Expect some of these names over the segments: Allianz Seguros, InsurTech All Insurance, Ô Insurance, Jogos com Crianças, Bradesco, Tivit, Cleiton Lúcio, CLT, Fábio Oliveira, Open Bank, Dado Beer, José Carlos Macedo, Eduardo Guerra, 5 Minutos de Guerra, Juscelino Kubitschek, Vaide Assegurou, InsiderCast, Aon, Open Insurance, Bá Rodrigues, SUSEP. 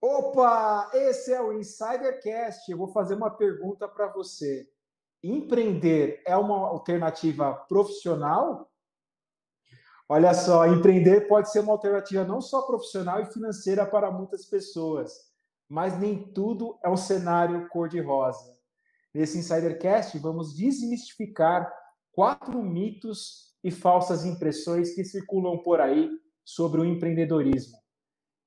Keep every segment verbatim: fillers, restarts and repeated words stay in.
Opa, esse é o InsiderCast. Eu vou fazer uma pergunta para você. Empreender é uma alternativa profissional? Olha só, empreender pode ser uma alternativa não só profissional e financeira para muitas pessoas, mas nem tudo é um cenário cor-de-rosa. Nesse InsiderCast, vamos desmistificar quatro mitos e falsas impressões que circulam por aí sobre o empreendedorismo.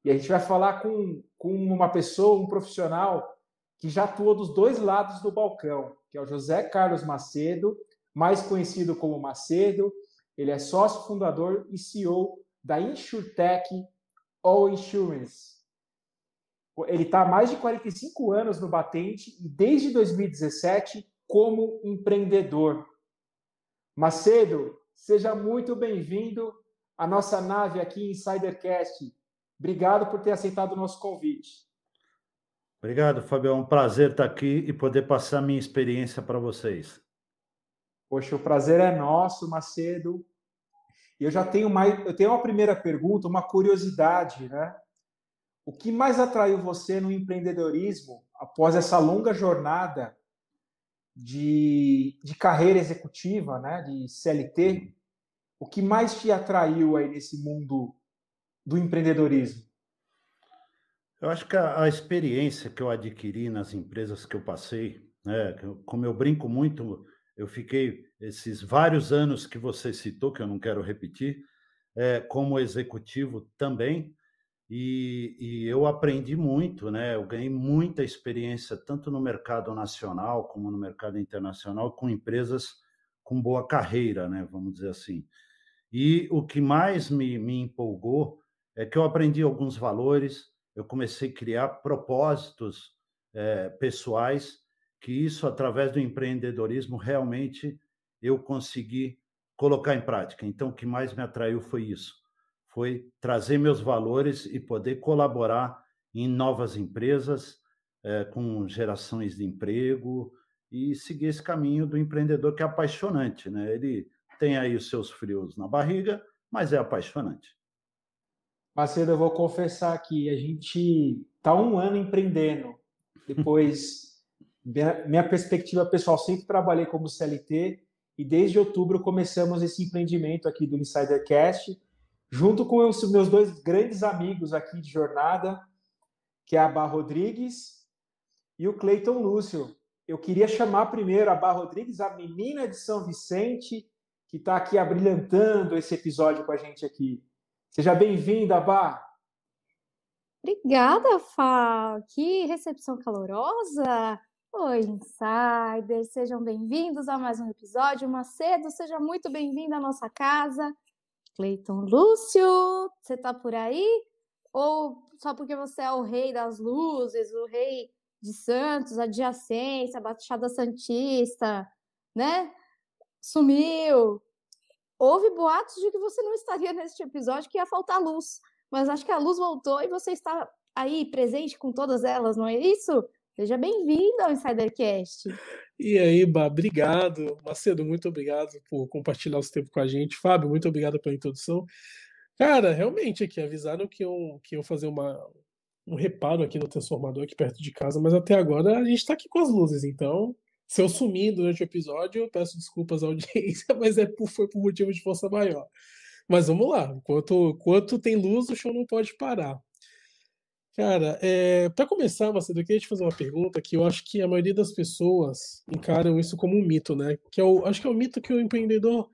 E a gente vai falar com, com uma pessoa, um profissional, que já atuou dos dois lados do balcão, que é o José Carlos Macedo, mais conhecido como Macedo. Ele é sócio fundador e C E O da InsurTech All Insurance. Ele está há mais de quarenta e cinco anos no batente e desde dois mil e dezessete como empreendedor. Macedo, seja muito bem-vindo à nossa nave aqui em InsiderCast. Obrigado por ter aceitado o nosso convite. Obrigado, Fábio. É um prazer estar aqui e poder passar minha experiência para vocês. Poxa, o prazer é nosso, Macedo. Eu já tenho mais, eu tenho uma primeira pergunta, uma curiosidade, né? O que mais atraiu você no empreendedorismo após essa longa jornada de, de carreira executiva, né? De C L T? O que mais te atraiu aí nesse mundo do empreendedorismo? Eu acho que a, a experiência que eu adquiri nas empresas que eu passei, né, como eu brinco muito, eu fiquei esses vários anos que você citou, que eu não quero repetir, é, como executivo também, e, e eu aprendi muito, né, eu ganhei muita experiência, tanto no mercado nacional como no mercado internacional, com empresas com boa carreira, né, vamos dizer assim. E o que mais me, me empolgou é que eu aprendi alguns valores, eu comecei a criar propósitos é, pessoais, que isso, através do empreendedorismo, realmente eu consegui colocar em prática. Então, o que mais me atraiu foi isso, foi trazer meus valores e poder colaborar em novas empresas, é, com gerações de emprego, e seguir esse caminho do empreendedor, que é apaixonante, né? Ele tem aí os seus frios na barriga, mas é apaixonante. Macedo, eu vou confessar aqui, a gente está um ano empreendendo. Depois, minha perspectiva pessoal, sempre trabalhei como C L T e desde outubro começamos esse empreendimento aqui do InsiderCast, junto com os meus dois grandes amigos aqui de jornada, que é a Bá Rodrigues e o Cleiton Lúcio. Eu queria chamar primeiro a Bá Rodrigues, a menina de São Vicente, que está aqui abrilhantando esse episódio com a gente aqui. Seja bem-vinda, Bá! Obrigada, Fá! Que recepção calorosa! Oi, Insiders! Sejam bem-vindos a mais um episódio. Macedo, seja muito bem-vindo à nossa casa. Cleiton Lúcio, você está por aí? Ou só porque você é o rei das luzes, o rei de Santos, adjacência, Baixada Santista, né? Sumiu. Houve boatos de que você não estaria neste episódio, que ia faltar luz. Mas acho que a luz voltou e você está aí presente com todas elas, não é isso? Seja bem-vindo ao InsiderCast. E aí, Bá, obrigado. Macedo, muito obrigado por compartilhar o seu tempo com a gente. Fábio, muito obrigado pela introdução. Cara, realmente aqui, avisaram que eu, que eu fazer uma, um reparo aqui no transformador, aqui perto de casa, mas até agora a gente está aqui com as luzes, então... Se eu sumir durante o episódio, eu peço desculpas à audiência, mas é por, foi por motivo de força maior. Mas vamos lá, enquanto, enquanto tem luz, o show não pode parar. Cara, é, para começar, Macedo, eu queria te fazer uma pergunta que eu acho que a maioria das pessoas encaram isso como um mito, né? Que é o, acho que é o mito que o empreendedor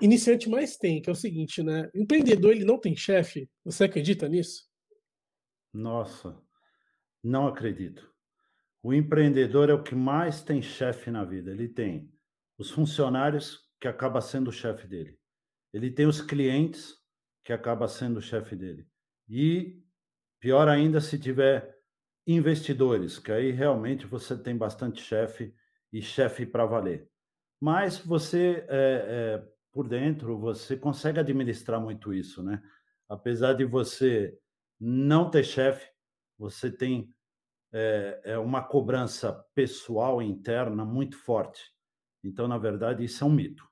iniciante mais tem, que é o seguinte, né? O empreendedor, ele não tem chefe? Você acredita nisso? Nossa, não acredito. O empreendedor é o que mais tem chefe na vida. Ele tem os funcionários, que acaba sendo o chefe dele. Ele tem os clientes, que acaba sendo o chefe dele. E pior ainda se tiver investidores, que aí realmente você tem bastante chefe e chefe para valer. Mas você, é, é, por dentro, você consegue administrar muito isso, né? Apesar de você não ter chefe, você tem... é uma cobrança pessoal interna muito forte. Então, na verdade, isso é um mito.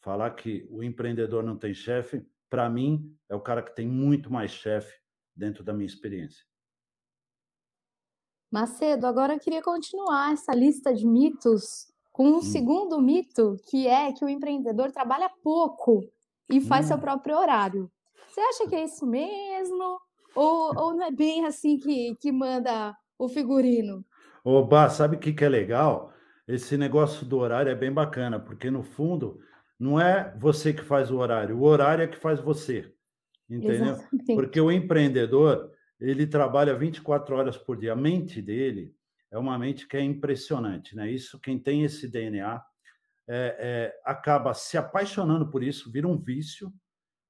Falar que o empreendedor não tem chefe, para mim, é o cara que tem muito mais chefe dentro da minha experiência. Macedo, agora eu queria continuar essa lista de mitos com um hum. segundo mito, que é que o empreendedor trabalha pouco e faz hum. seu próprio horário. Você acha que é isso mesmo? Ou, ou não é bem assim que, que manda o figurino? Ô, Bá, sabe o que, que é legal? Esse negócio do horário é bem bacana, porque, no fundo, não é você que faz o horário, o horário é que faz você, entendeu? Exatamente. Porque o empreendedor, ele trabalha vinte e quatro horas por dia. A mente dele é uma mente que é impressionante, né? Isso, quem tem esse D N A é, é, acaba se apaixonando por isso, vira um vício,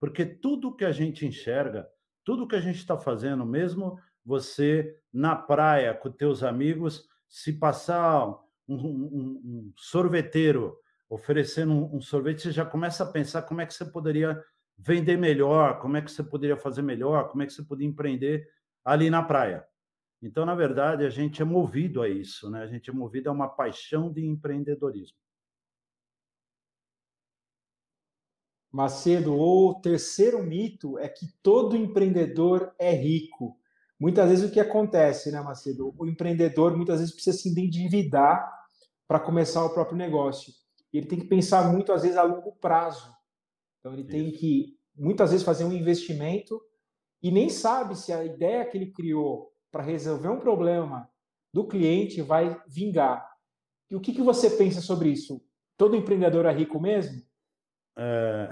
porque tudo que a gente enxerga, tudo que a gente está fazendo, mesmo você na praia com teus amigos, se passar um, um, um sorveteiro oferecendo um, um sorvete, você já começa a pensar como é que você poderia vender melhor, como é que você poderia fazer melhor, como é que você poderia empreender ali na praia. Então, na verdade, a gente é movido a isso, né? A gente é movido a uma paixão de empreendedorismo. Macedo, o terceiro mito é que todo empreendedor é rico. Muitas vezes o que acontece, né, Macedo? O empreendedor muitas vezes precisa se endividar para começar o próprio negócio. E ele tem que pensar muito, às vezes, a longo prazo. Então, ele Isso. tem que, muitas vezes, fazer um investimento e nem sabe se a ideia que ele criou para resolver um problema do cliente vai vingar. E o que, que você pensa sobre isso? Todo empreendedor é rico mesmo? É...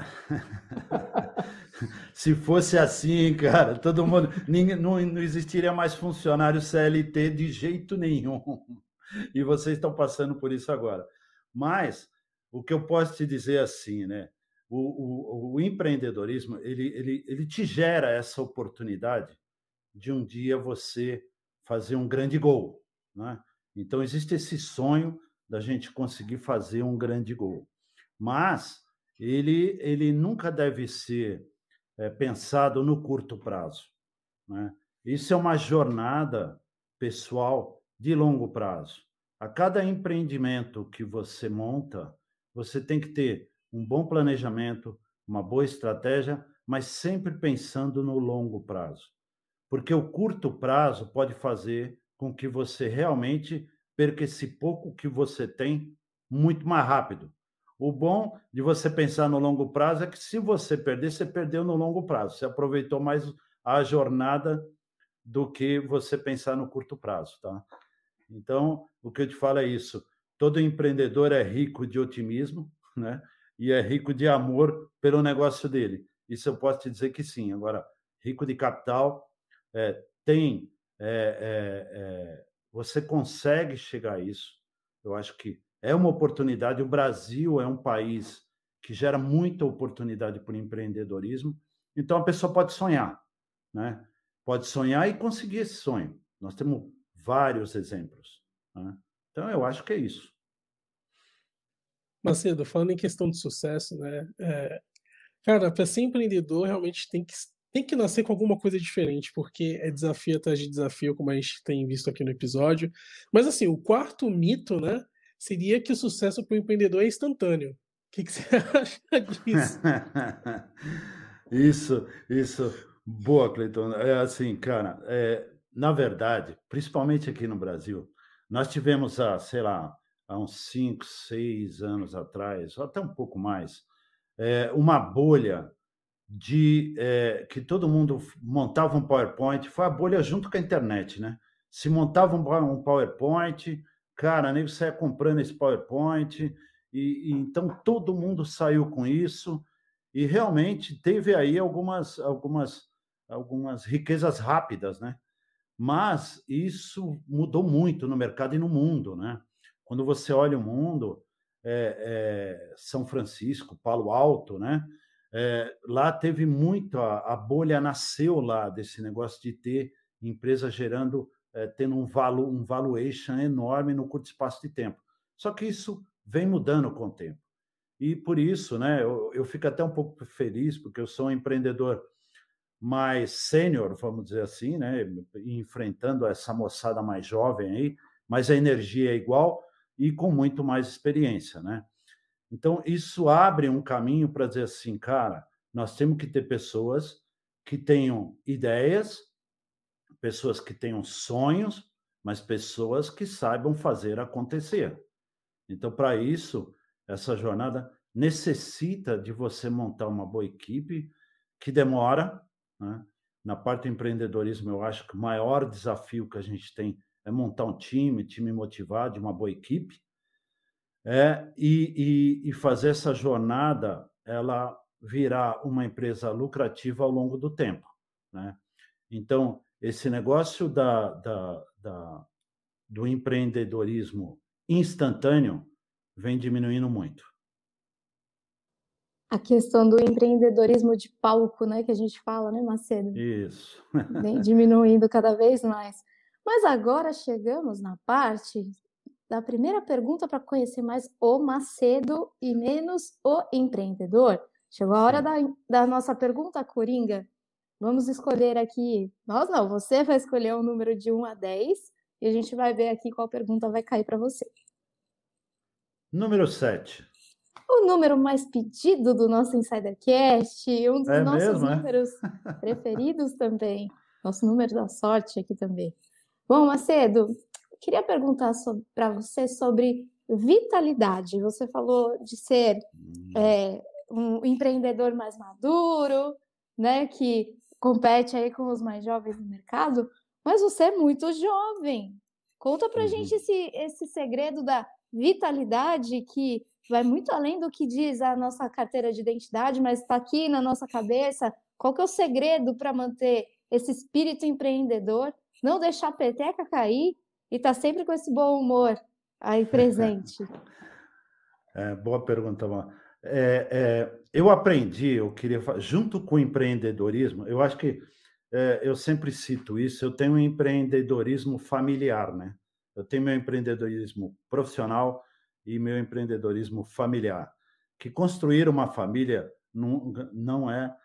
Se fosse assim, cara, todo mundo ninguém, não, não existiria mais funcionário C L T de jeito nenhum. E vocês estão passando por isso agora. Mas o que eu posso te dizer assim, né? O, o, o empreendedorismo ele, ele, ele te gera essa oportunidade de um dia você fazer um grande gol, né? Então existe esse sonho da gente conseguir fazer um grande gol, mas Ele, ele nunca deve ser é, pensado no curto prazo, né? Isso é uma jornada pessoal de longo prazo. A cada empreendimento que você monta, você tem que ter um bom planejamento, uma boa estratégia, mas sempre pensando no longo prazo. Porque o curto prazo pode fazer com que você realmente perca esse pouco que você tem muito mais rápido. O bom de você pensar no longo prazo é que se você perder, você perdeu no longo prazo. Você aproveitou mais a jornada do que você pensar no curto prazo, tá? Então, o que eu te falo é isso. Todo empreendedor é rico de otimismo, né? E é rico de amor pelo negócio dele. Isso eu posso te dizer que sim. Agora, rico de capital, é, tem... É, é, é, você consegue chegar a isso. Eu acho que é uma oportunidade. O Brasil é um país que gera muita oportunidade para o empreendedorismo. Então, a pessoa pode sonhar, né? Pode sonhar e conseguir esse sonho. Nós temos vários exemplos, né? Então, eu acho que é isso. Macedo, falando em questão de sucesso, né? É, cara, para ser empreendedor, realmente tem que, tem que nascer com alguma coisa diferente, porque é desafio atrás de desafio, como a gente tem visto aqui no episódio. Mas, assim, o quarto mito, né? Seria que o sucesso para o empreendedor é instantâneo. O que, que você acha disso? Isso, isso. Boa, Cleiton. É assim, cara, é, na verdade, principalmente aqui no Brasil, nós tivemos, há, sei lá, há uns cinco, seis anos atrás, ou até um pouco mais, é, uma bolha de é, que todo mundo montava um PowerPoint, foi a bolha junto com a internet, né? Se montava um PowerPoint... Cara, nego saia comprando esse PowerPoint, e, e então todo mundo saiu com isso, e realmente teve aí algumas, algumas, algumas riquezas rápidas, né? Mas isso mudou muito no mercado e no mundo, né? Quando você olha o mundo, é, é, São Francisco, Palo Alto, né? É, lá teve muito, a, a bolha nasceu lá desse negócio de ter empresa gerando... É, tendo um, valu, um valuation enorme no curto espaço de tempo. Só que isso vem mudando com o tempo. E por isso, né, eu, eu fico até um pouco feliz, porque eu sou um empreendedor mais sênior, vamos dizer assim, né, enfrentando essa moçada mais jovem aí, mas a energia é igual e com muito mais experiência, né? Então, isso abre um caminho para dizer assim, cara, nós temos que ter pessoas que tenham ideias, pessoas que tenham sonhos, mas pessoas que saibam fazer acontecer. Então, para isso, essa jornada necessita de você montar uma boa equipe, que demora, né? Na parte do empreendedorismo, eu acho que o maior desafio que a gente tem é montar um time, time motivado, uma boa equipe, é, e, e, e fazer essa jornada ela virar uma empresa lucrativa ao longo do tempo, né? Então, esse negócio da, da, da, do empreendedorismo instantâneo vem diminuindo muito. A questão do empreendedorismo de palco, né, que a gente fala, né, Macedo? Isso. Vem diminuindo cada vez mais. Mas agora chegamos na parte da primeira pergunta para conhecer mais o Macedo e menos o empreendedor. Chegou a hora da, da nossa pergunta coringa. Vamos escolher aqui, nós não, você vai escolher um número de um a dez e a gente vai ver aqui qual pergunta vai cair para você. Número sete. O número mais pedido do nosso InsiderCast, um dos é nossos mesmo, números é? preferidos também. Nosso número da sorte aqui também. Bom, Macedo, queria perguntar para você sobre vitalidade. Você falou de ser é, um empreendedor mais maduro, né, que compete aí com os mais jovens no mercado, mas você é muito jovem. Conta para a uhum. gente esse, esse segredo da vitalidade que vai muito além do que diz a nossa carteira de identidade, mas está aqui na nossa cabeça. Qual que é o segredo para manter esse espírito empreendedor, não deixar a peteca cair e estar tá sempre com esse bom humor aí presente? É, boa pergunta, Mar. É, é, eu aprendi, eu queria falar, junto com o empreendedorismo, eu acho que, é, eu sempre cito isso, eu tenho um empreendedorismo familiar, né? Eu tenho meu empreendedorismo profissional e meu empreendedorismo familiar, que construir uma família não, não é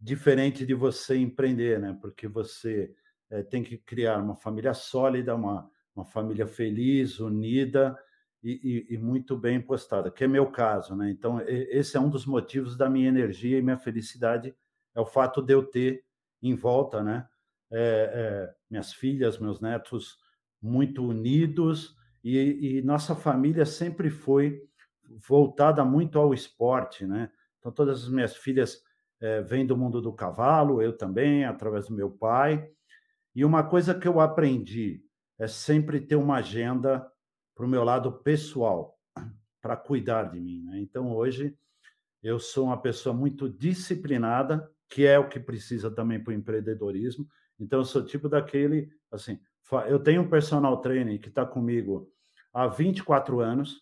diferente de você empreender, né? Porque você é, tem que criar uma família sólida, uma, uma família feliz, unida e, e, e muito bem postada, que é meu caso, né? Então, esse é um dos motivos da minha energia e minha felicidade, é o fato de eu ter em volta, né? é, é, minhas filhas, meus netos muito unidos, E, e nossa família sempre foi voltada muito ao esporte, né? Então, todas as minhas filhas é, vêm do mundo do cavalo, eu também, através do meu pai. E uma coisa que eu aprendi é sempre ter uma agenda para o meu lado pessoal, para cuidar de mim, né? Então, hoje, eu sou uma pessoa muito disciplinada, que é o que precisa também para o empreendedorismo. Então, eu sou tipo daquele, assim, eu tenho um personal trainer que está comigo há vinte e quatro anos,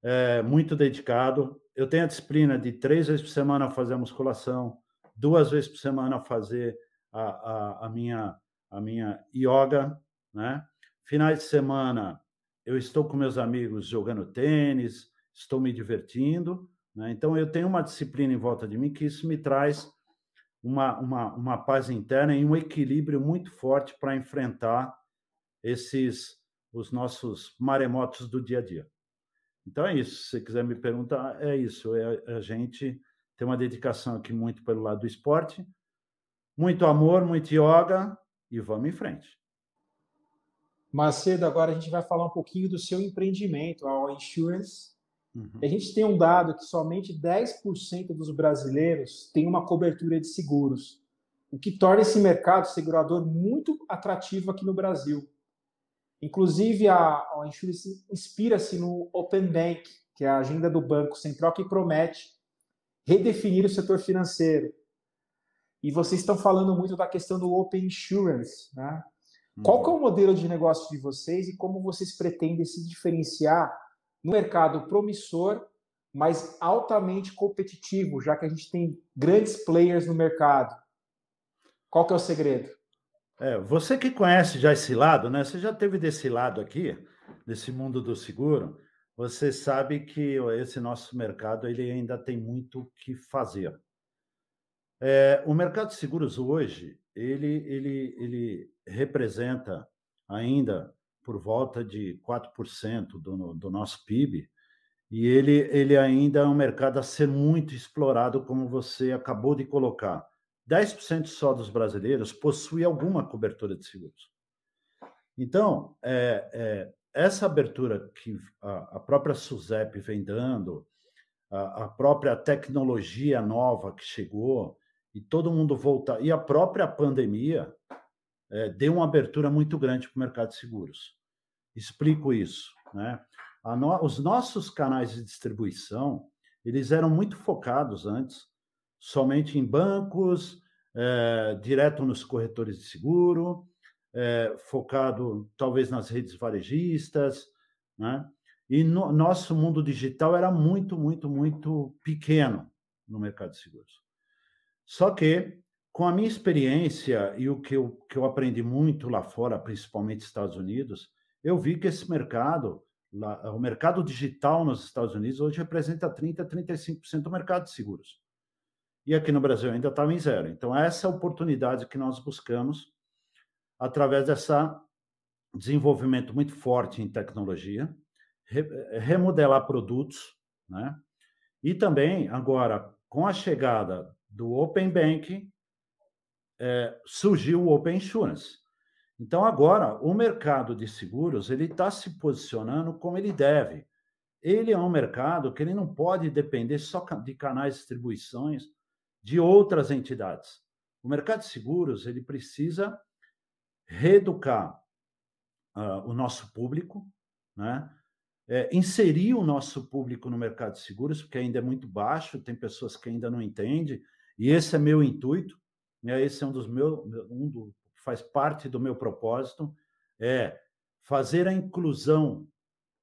é, muito dedicado. Eu tenho a disciplina de três vezes por semana fazer a musculação, duas vezes por semana fazer a, a, a, minha, a minha yoga, né? Finais de semana, eu estou com meus amigos jogando tênis, estou me divertindo, né? Então, eu tenho uma disciplina em volta de mim que isso me traz uma, uma, uma paz interna e um equilíbrio muito forte para enfrentar esses... os nossos maremotos do dia a dia. Então é isso, se você quiser me perguntar, é isso, é, a gente tem uma dedicação aqui muito pelo lado do esporte, muito amor, muito yoga, e vamos em frente. Macedo, agora a gente vai falar um pouquinho do seu empreendimento, a All Insurance. Uhum. A gente tem um dado que somente dez por cento dos brasileiros tem uma cobertura de seguros, o que torna esse mercado segurador muito atrativo aqui no Brasil. Inclusive, a, a Insurance inspira-se no Open Bank, que é a agenda do Banco Central, que promete redefinir o setor financeiro. E vocês estão falando muito da questão do Open Insurance, né? Hum. Qual que é o modelo de negócio de vocês e como vocês pretendem se diferenciar no mercado promissor, mas altamente competitivo, já que a gente tem grandes players no mercado? Qual que é o segredo? É, você que conhece já esse lado, né? Você já teve desse lado aqui, desse mundo do seguro, você sabe que esse nosso mercado ele ainda tem muito o que fazer. É, o mercado de seguros hoje, ele, ele, ele representa ainda por volta de quatro por cento do, do nosso P I B, e ele, ele ainda é um mercado a ser muito explorado, como você acabou de colocar. dez por cento só dos brasileiros possui alguma cobertura de seguros. Então, é, é, essa abertura que a, a própria SUSEP vem dando, a, a própria tecnologia nova que chegou, e todo mundo voltar, e a própria pandemia é, deu uma abertura muito grande para o mercado de seguros. Explico isso, né? A no, os nossos canais de distribuição, eles eram muito focados antes somente em bancos, é, direto nos corretores de seguro, é, focado talvez nas redes varejistas, né? E no, nosso mundo digital era muito, muito, muito pequeno no mercado de seguros. Só que, com a minha experiência e o que eu, que eu aprendi muito lá fora, principalmente nos Estados Unidos, eu vi que esse mercado, lá, o mercado digital nos Estados Unidos, hoje representa trinta por cento, trinta e cinco por cento do mercado de seguros. E aqui no Brasil ainda estava em zero. Então, essa é a oportunidade que nós buscamos através desse desenvolvimento muito forte em tecnologia, re, remodelar produtos, né? E também, agora, com a chegada do Open Bank, é, surgiu o Open Insurance. Então, agora, o mercado de seguros ele está se posicionando como ele deve. Ele é um mercado que ele não pode depender só de canais de distribuições de outras entidades. O mercado de seguros ele precisa reeducar uh, o nosso público, né? É, inserir o nosso público no mercado de seguros, porque ainda é muito baixo, tem pessoas que ainda não entendem, e esse é meu intuito, né? Esse é um dos meus, um do, faz parte do meu propósito, é fazer a inclusão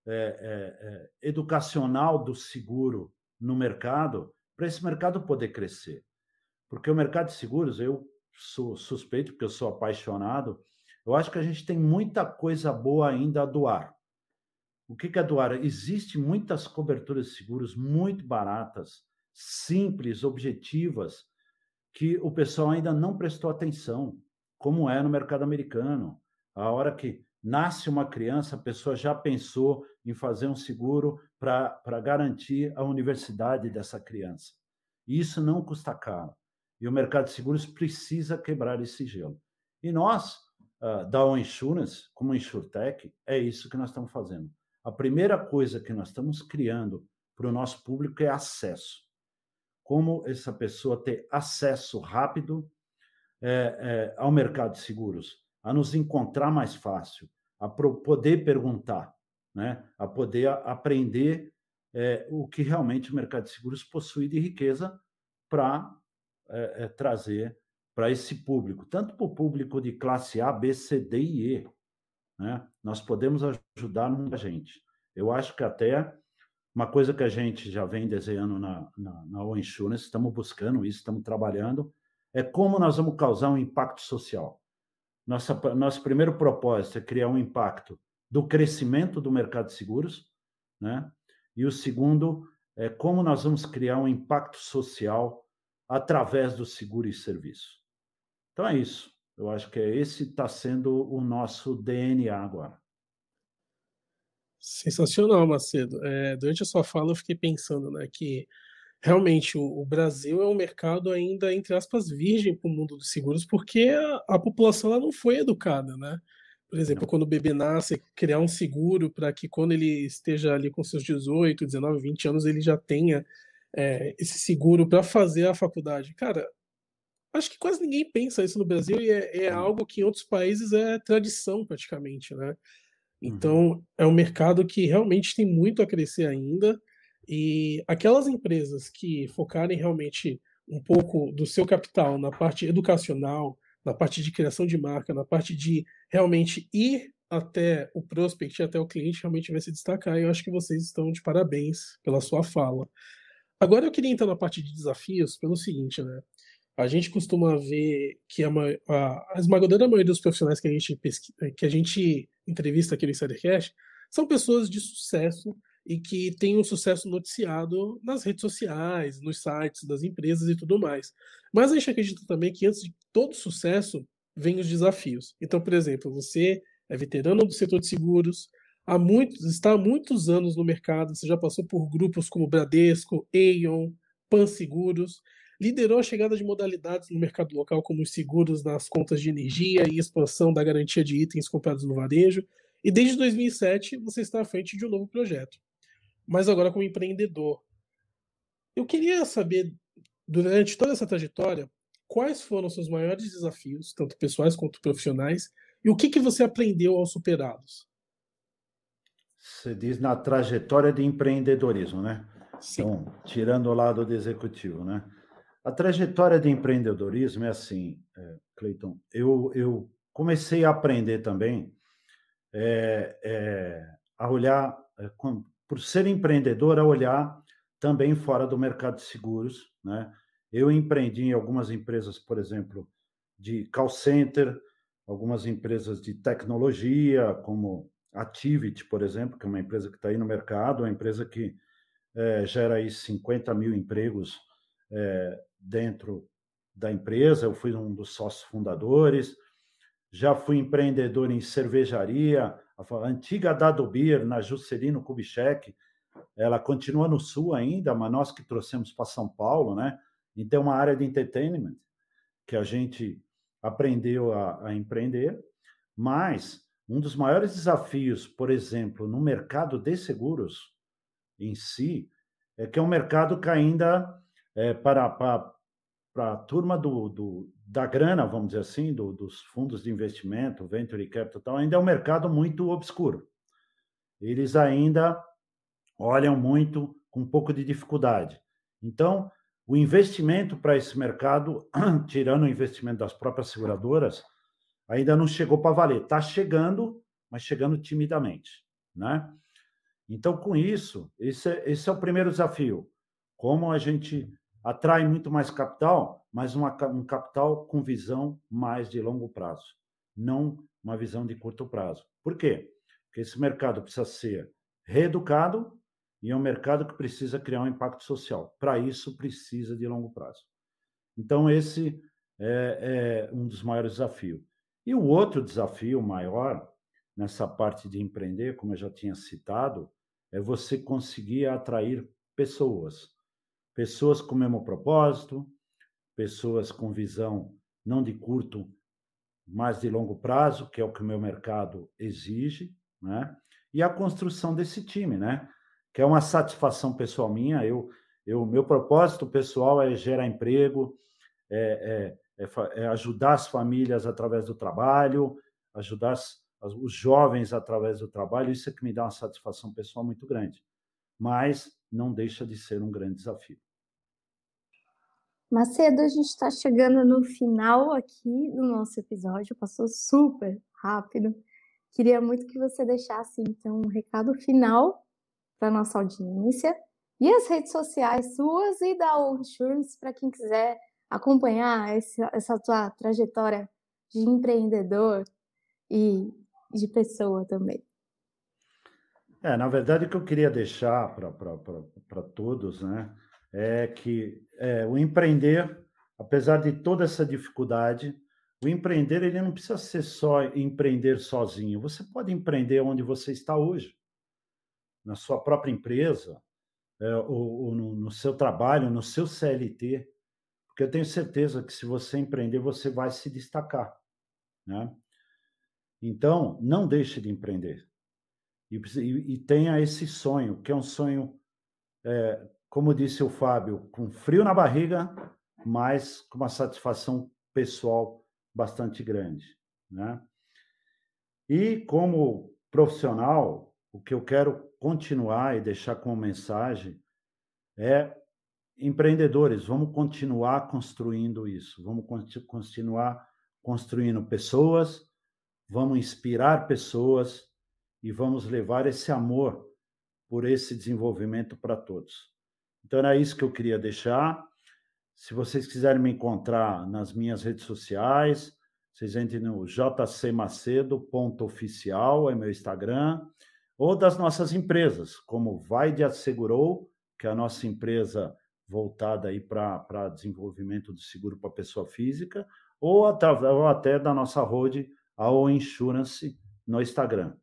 é, é, é, educacional do seguro no mercado, para esse mercado poder crescer. Porque o mercado de seguros, eu sou suspeito, porque eu sou apaixonado, eu acho que a gente tem muita coisa boa ainda a doar. O que é doar? Existem muitas coberturas de seguros muito baratas, simples, objetivas, que o pessoal ainda não prestou atenção, como é no mercado americano. A hora que nasce uma criança, a pessoa já pensou em fazer um seguro para garantir a universidade dessa criança. E isso não custa caro. E o mercado de seguros precisa quebrar esse gelo. E nós, da Ô Insurance, como InsurTech, é isso que nós estamos fazendo. A primeira coisa que nós estamos criando para o nosso público é acesso. Como essa pessoa ter acesso rápido é, é, ao mercado de seguros, a nos encontrar mais fácil, a pro, poder perguntar, né? A poder aprender é, o que realmente o mercado de seguros possui de riqueza para é, é, trazer para esse público, tanto para o público de classe A, B, C, D e E, né? Nós podemos ajudar muita gente. Eu acho que até uma coisa que a gente já vem desenhando na, na, na Ô Insurance, estamos buscando isso, estamos trabalhando, é como nós vamos causar um impacto social. Nossa, nosso primeiro propósito é criar um impacto do crescimento do mercado de seguros, né? E o segundo é como nós vamos criar um impacto social através do seguro e serviço. Então é isso. Eu acho que esse está sendo o nosso D N A agora. Sensacional, Macedo. É, durante a sua fala eu fiquei pensando, né, que realmente o, o Brasil é um mercado ainda, entre aspas, virgem para o mundo dos seguros, porque a, a população ela não foi educada, né? Por exemplo, não. Quando o bebê nasce, criar um seguro para que quando ele esteja ali com seus dezoito, dezenove, vinte anos, ele já tenha é, esse seguro para fazer a faculdade. Cara, acho que quase ninguém pensa isso no Brasil e é, é algo que em outros países é tradição praticamente, né? Então, uhum. É um mercado que realmente tem muito a crescer ainda e aquelas empresas que focarem realmente um pouco do seu capital na parte educacional, na parte de criação de marca, na parte de realmente ir até o prospect, até o cliente, realmente vai se destacar. E eu acho que vocês estão de parabéns pela sua fala. Agora eu queria entrar na parte de desafios pelo seguinte, né? A gente costuma ver que a, a, a esmagadora maioria dos profissionais que a gente, pesqui, que a gente entrevista aqui no InsiderCast são pessoas de sucesso e que têm um sucesso noticiado nas redes sociais, nos sites das empresas e tudo mais. Mas a gente acredita também que antes de todo sucesso vem os desafios. Então, por exemplo, você é veterano do setor de seguros, há muitos, está há muitos anos no mercado, você já passou por grupos como Bradesco, Aon, Pan Seguros. liderou a chegada de modalidades no mercado local, como os seguros nas contas de energia e expansão da garantia de itens comprados no varejo, e desde dois mil e sete você está à frente de um novo projeto, mas agora como empreendedor. Eu queria saber, durante toda essa trajetória, quais foram os seus maiores desafios, tanto pessoais quanto profissionais, e o que, que você aprendeu ao superá-los? Você diz na trajetória de empreendedorismo, né? Sim. Então, tirando o lado do executivo, né? A trajetória de empreendedorismo é assim, é, Cleiton, eu, eu comecei a aprender também é, é, a olhar, é, com, por ser empreendedor, a olhar também fora do mercado de seguros, né? Eu empreendi em algumas empresas, por exemplo, de call center, algumas empresas de tecnologia, como a Tivit, por exemplo, que é uma empresa que está aí no mercado, uma empresa que é, gera aí cinquenta mil empregos é, dentro da empresa. Eu fui um dos sócios fundadores. Já fui empreendedor em cervejaria, a antiga Dado Beer, na Juscelino Kubitschek. Ela continua no Sul ainda, mas nós que trouxemos para São Paulo, né? E tem uma área de entertainment que a gente aprendeu a, a empreender. Mas um dos maiores desafios, por exemplo, no mercado de seguros em si, é que é um mercado que ainda, é, para, para, para a turma do, do, da grana, vamos dizer assim, do, dos fundos de investimento, venture capital e tal, ainda é um mercado muito obscuro. Eles ainda olham muito com um pouco de dificuldade. Então, o investimento para esse mercado, tirando o investimento das próprias seguradoras, ainda não chegou para valer. Está chegando, mas chegando timidamente, né? Então, com isso, esse é, esse é o primeiro desafio. Como a gente atrai muito mais capital, mas uma, um capital com visão mais de longo prazo, não uma visão de curto prazo. Por quê? Porque esse mercado precisa ser reeducado e é um mercado que precisa criar um impacto social. Para isso, precisa de longo prazo. Então, esse é, é um dos maiores desafios. E o outro desafio maior nessa parte de empreender, como eu já tinha citado, é você conseguir atrair pessoas. Pessoas com o mesmo propósito, pessoas com visão não de curto, mas de longo prazo, que é o que o meu mercado exige, né? E a construção desse time, né? Que é uma satisfação pessoal minha. Eu, eu, meu propósito pessoal é gerar emprego, é, é, é, é ajudar as famílias através do trabalho, ajudar as os jovens através do trabalho. Isso é que me dá uma satisfação pessoal muito grande, mas não deixa de ser um grande desafio. Macedo, a gente está chegando no final aqui do nosso episódio, passou super rápido. Queria muito que você deixasse, então, um recado final para a nossa audiência e as redes sociais suas e da Ô Insurance, para quem quiser acompanhar essa, essa tua trajetória de empreendedor e de pessoa também. É, na verdade, o que eu queria deixar para todos, né, é que é, o empreender, apesar de toda essa dificuldade, o empreender ele não precisa ser só empreender sozinho. Você pode empreender onde você está hoje, na sua própria empresa, é, ou, ou no, no seu trabalho, no seu C L T, porque eu tenho certeza que se você empreender, você vai se destacar, né? Então, não deixe de empreender e, e tenha esse sonho, que é um sonho, é, como disse o Fábio, com frio na barriga, mas com uma satisfação pessoal bastante grande, né? E como profissional, o que eu quero continuar e deixar como mensagem é: empreendedores, vamos continuar construindo isso, vamos continuar construindo pessoas, vamos inspirar pessoas e vamos levar esse amor por esse desenvolvimento para todos. Então, era isso que eu queria deixar. Se vocês quiserem me encontrar nas minhas redes sociais, vocês entrem no j c macedo ponto oficial, é meu Instagram, ou das nossas empresas, como Vaide Assegurou, que é a nossa empresa voltada aí para desenvolvimento do seguro para pessoa física, ou até, ou até da nossa holding, a Ô Insurance, no Instagram.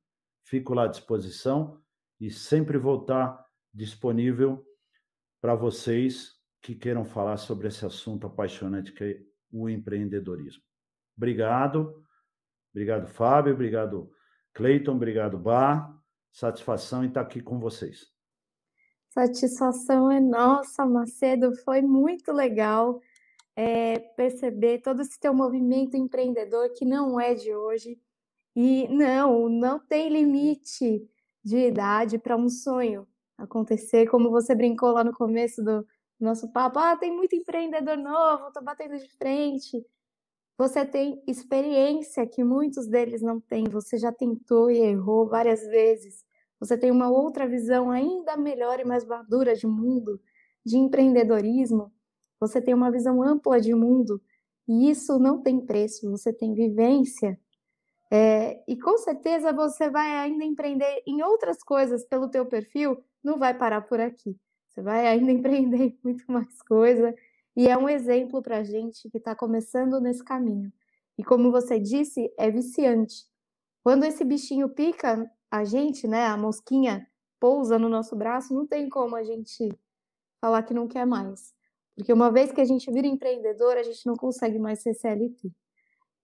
Fico lá à disposição e sempre vou estar disponível para vocês que queiram falar sobre esse assunto apaixonante que é o empreendedorismo. Obrigado. Obrigado, Fábio. Obrigado, Cleiton. Obrigado, Bá. Satisfação em estar aqui com vocês. Satisfação é nossa, Macedo. Foi muito legal é, perceber todo esse teu movimento empreendedor que não é de hoje. E não, não tem limite de idade para um sonho acontecer, como você brincou lá no começo do nosso papo. Ah, tem muito empreendedor novo, estou batendo de frente. Você tem experiência que muitos deles não têm. Você já tentou e errou várias vezes. Você tem uma outra visão ainda melhor e mais madura de mundo, de empreendedorismo. Você tem uma visão ampla de mundo. E isso não tem preço. Você tem vivência. É, e com certeza você vai ainda empreender em outras coisas pelo teu perfil. Não vai parar por aqui. Você vai ainda empreender em muito mais coisa. E é um exemplo para a gente que está começando nesse caminho. E como você disse, é viciante. Quando esse bichinho pica, a gente, né, a mosquinha pousa no nosso braço, não tem como a gente falar que não quer mais. Porque uma vez que a gente vira empreendedor, a gente não consegue mais ser C L T.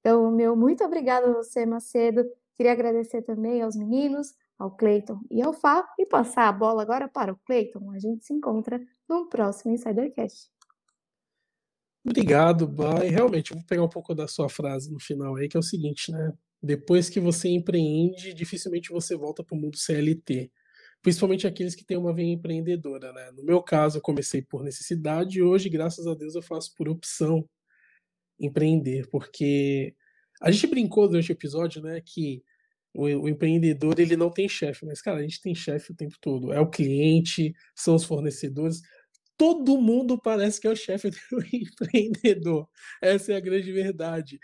Então, meu muito obrigado a você, Macedo. Queria agradecer também aos meninos, ao Cleiton e ao Fá. E passar a bola agora para o Cleiton. A gente se encontra no próximo InsiderCast. Obrigado, Bá. E realmente, eu vou pegar um pouco da sua frase no final aí, que é o seguinte, né? Depois que você empreende, dificilmente você volta para o mundo C L T. Principalmente aqueles que têm uma veia empreendedora, né? No meu caso, eu comecei por necessidade e hoje, graças a Deus, eu faço por opção empreender. Porque a gente brincou durante o episódio, né? Que o, o empreendedor, ele não tem chefe. Mas, cara, a gente tem chefe o tempo todo. É o cliente, são os fornecedores. Todo mundo parece que é o chefe do empreendedor. Essa é a grande verdade.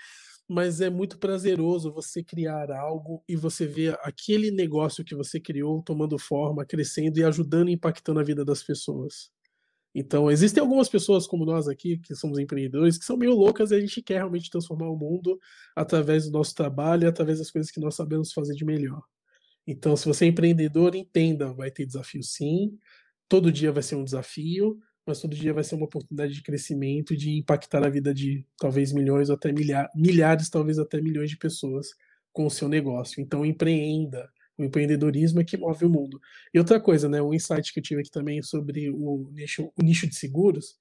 Mas é muito prazeroso você criar algo e você ver aquele negócio que você criou tomando forma, crescendo e ajudando e impactando a vida das pessoas. Então, existem algumas pessoas como nós aqui, que somos empreendedores, que são meio loucas e a gente quer realmente transformar o mundo através do nosso trabalho e através das coisas que nós sabemos fazer de melhor. Então, se você é empreendedor, entenda, vai ter desafio sim. Todo dia vai ser um desafio, mas todo dia vai ser uma oportunidade de crescimento, de impactar a vida de talvez milhões ou até milha- milhares, talvez até milhões de pessoas com o seu negócio. Então empreenda. O empreendedorismo é que move o mundo. E outra coisa, né? Um insight que eu tive aqui também sobre o nicho, o nicho de seguros,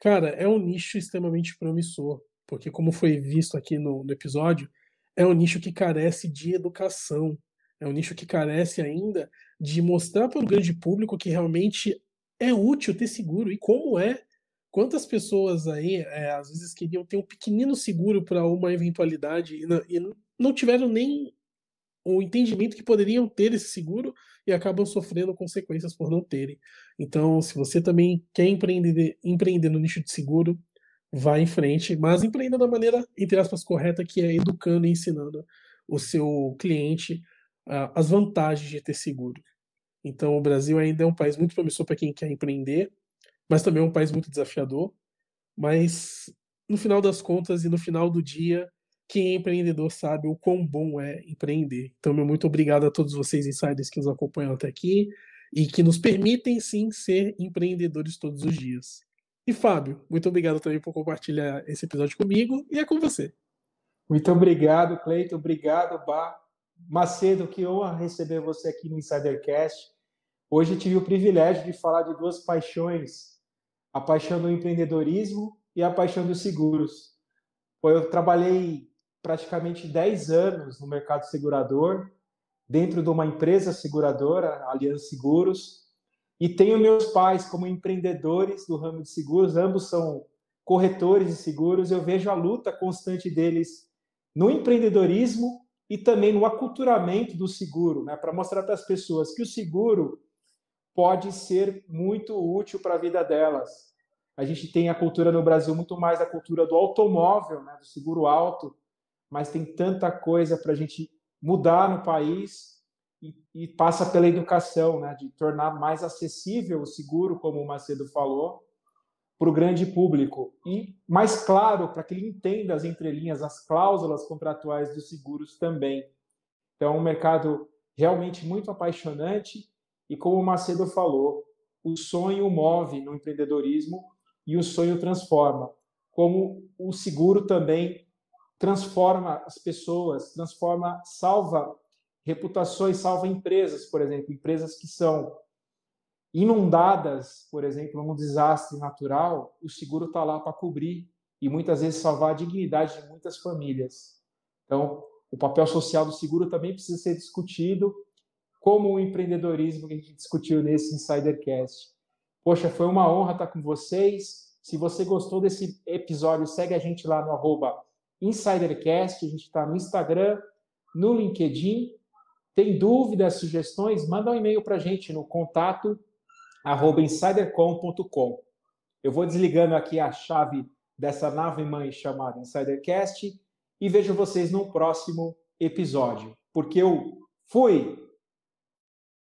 cara, é um nicho extremamente promissor, porque como foi visto aqui no, no episódio, é um nicho que carece de educação. É um nicho que carece ainda de mostrar para o grande público que realmente é útil ter seguro. E como é? Quantas pessoas aí, é, às vezes, queriam ter um pequenino seguro para uma eventualidade e não, e não tiveram nem o entendimento que poderiam ter esse seguro e acabam sofrendo consequências por não terem. Então, se você também quer empreender, empreender no nicho de seguro, vá em frente, mas empreenda da maneira, entre aspas, correta, que é educando e ensinando o seu cliente as vantagens de ter seguro. Então o Brasil ainda é um país muito promissor para quem quer empreender, mas também é um país muito desafiador, mas no final das contas e no final do dia, quem é empreendedor sabe o quão bom é empreender. Então meu muito obrigado a todos vocês insiders que nos acompanham até aqui e que nos permitem sim ser empreendedores todos os dias. E Fábio, muito obrigado também por compartilhar esse episódio comigo e é com você. Muito obrigado, Cleiton, obrigado, Bá. Macedo, que honra receber você aqui no InsiderCast. Hoje tive o privilégio de falar de duas paixões, a paixão do empreendedorismo e a paixão dos seguros. Eu trabalhei praticamente dez anos no mercado segurador, dentro de uma empresa seguradora, Allianz Seguros, e tenho meus pais como empreendedores do ramo de seguros, ambos são corretores de seguros, eu vejo a luta constante deles no empreendedorismo e também no aculturamento do seguro, né? Para mostrar para as pessoas que o seguro pode ser muito útil para a vida delas. A gente tem a cultura no Brasil, muito mais a cultura do automóvel, né? Do seguro auto, mas tem tanta coisa para a gente mudar no país e, e passa pela educação, né? De tornar mais acessível o seguro, como o Macedo falou, para o grande público. E mais claro, para que ele entenda as entrelinhas, as cláusulas contratuais dos seguros também. Então, um mercado realmente muito apaixonante e, como o Macedo falou, o sonho move no empreendedorismo e o sonho transforma, como o seguro também transforma as pessoas, transforma, salva reputações, salva empresas, por exemplo, empresas que são inundadas, por exemplo, num desastre natural, o seguro está lá para cobrir e muitas vezes salvar a dignidade de muitas famílias. Então, o papel social do seguro também precisa ser discutido, como o empreendedorismo que a gente discutiu nesse InsiderCast. Poxa, foi uma honra estar com vocês. Se você gostou desse episódio, segue a gente lá no arroba InsiderCast. A gente está no Instagram, no LinkedIn. Tem dúvidas, sugestões? Manda um e-mail para a gente no contato arroba insidercom ponto com. Eu vou desligando aqui a chave dessa nave mãe chamada InsiderCast e vejo vocês no próximo episódio. Porque eu fui!